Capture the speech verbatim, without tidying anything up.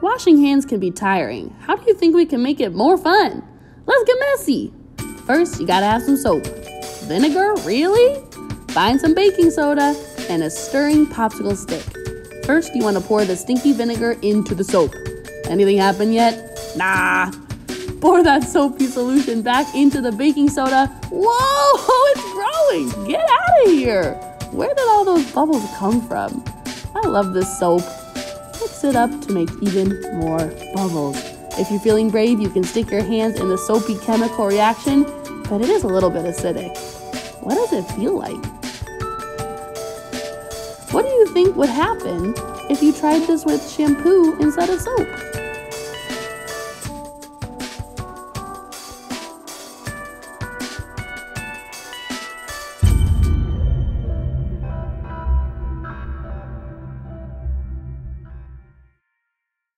Washing hands can be tiring. How do you think we can make it more fun? Let's get messy. First, you gotta have some soap. Vinegar, really? Find some baking soda and a stirring popsicle stick. First, you wanna pour the stinky vinegar into the soap. Anything happen yet? Nah. Pour that soapy solution back into the baking soda. Whoa, it's growing. Get out of here. Where did all those bubbles come from? I love this soap. Mix it up to make even more bubbles. If you're feeling brave, you can stick your hands in the soapy chemical reaction, but it is a little bit acidic. What does it feel like? What do you think would happen if you tried this with shampoo instead of soap?